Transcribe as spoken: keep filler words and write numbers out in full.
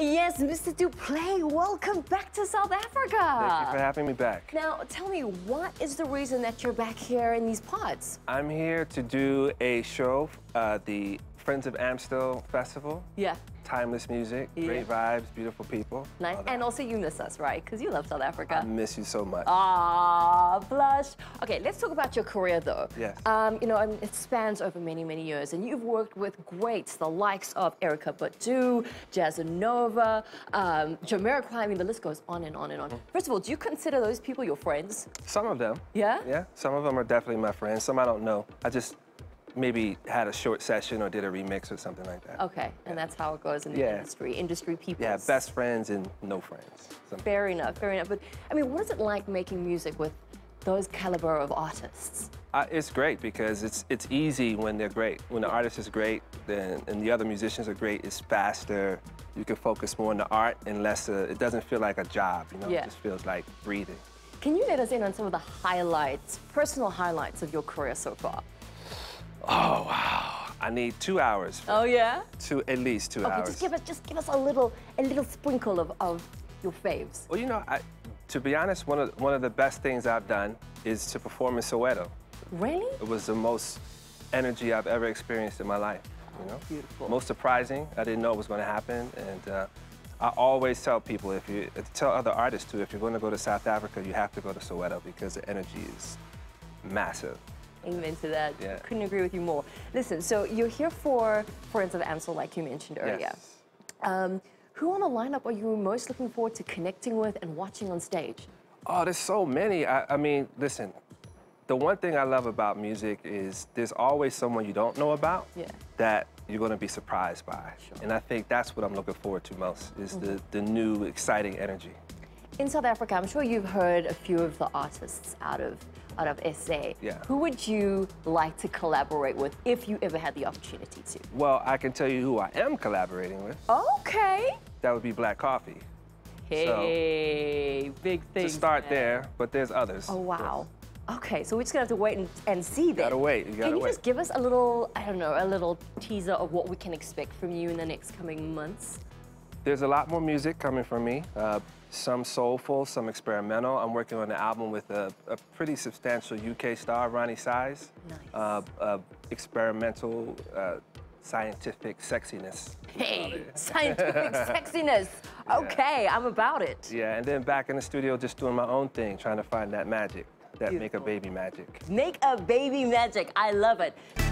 Yes, Mister Duplay, welcome back to South Africa. Thank you for having me back. Now, tell me, what is the reason that you're back here in these pods? I'm here to do a show, uh, the Friends of Amstel Festival. Yeah. Timeless music, yeah. Great vibes, beautiful people. Nice, and also you miss us, right? Because you love South Africa. I miss you so much. Ah, blush. Okay, let's talk about your career though. Yes. Um, you know, I mean, it spans over many, many years, and you've worked with greats, the likes of Erykah Badu, Jazzanova, um, Jamiroquai. I mean, the list goes on and on and on. First of all, do you consider those people your friends? Some of them. Yeah. Yeah. Some of them are definitely my friends. Some I don't know. I just. Maybe had a short session or did a remix or something like that. Okay, yeah. And that's how it goes in the yeah. industry, industry people. Yeah, best friends and no friends. Something. Fair enough, fair enough. But I mean, what is it like making music with those caliber of artists? Uh, it's great because it's it's easy when they're great. When the artist is great, then and the other musicians are great. It's faster. You can focus more on the art and less. Uh, it doesn't feel like a job. You know, yeah. It just feels like breathing. Can you let us in on some of the highlights, personal highlights of your career so far? Oh wow! I need two hours. Oh yeah. Two at least two okay, hours. Okay, just give us just give us a little a little sprinkle of, of your faves. Well, you know, I, to be honest, one of one of the best things I've done is to perform in Soweto. Really? It was the most energy I've ever experienced in my life. You know, beautiful. Most surprising. I didn't know it was going to happen, and uh, I always tell people if you tell other artists too, if you're going to go to South Africa, you have to go to Soweto because the energy is massive. Amen to that. Yeah. Couldn't agree with you more. Listen, so you're here for Friends of Amstel, like you mentioned earlier. Yes. Um, who on the lineup are you most looking forward to connecting with and watching on stage? Oh, there's so many. I, I mean, listen, the one thing I love about music is there's always someone you don't know about yeah. that you're going to be surprised by. Sure. And I think that's what I'm looking forward to most, is mm-hmm. the, the new, exciting energy. In South Africa, I'm sure you've heard a few of the artists out of out of S A. Yeah. Who would you like to collaborate with if you ever had the opportunity to? Well, I can tell you who I am collaborating with. Okay. That would be Black Coffee. Hey, so, big thing. To start man. There, but there's others. Oh wow. Okay, so we're just gonna have to wait and, and see that. Gotta wait. You gotta can you wait. Just give us a little, I don't know, a little teaser of what we can expect from you in the next coming months? There's a lot more music coming from me. Uh, Some soulful, some experimental. I'm working on an album with a, a pretty substantial U K star, Ronnie Size. Nice. Uh, uh, experimental, uh, scientific sexiness. Hey, scientific sexiness. Okay, yeah. I'm about it. Yeah, and then back in the studio, just doing my own thing, trying to find that magic, that Beautiful. Make a baby magic. Make a baby magic. I love it.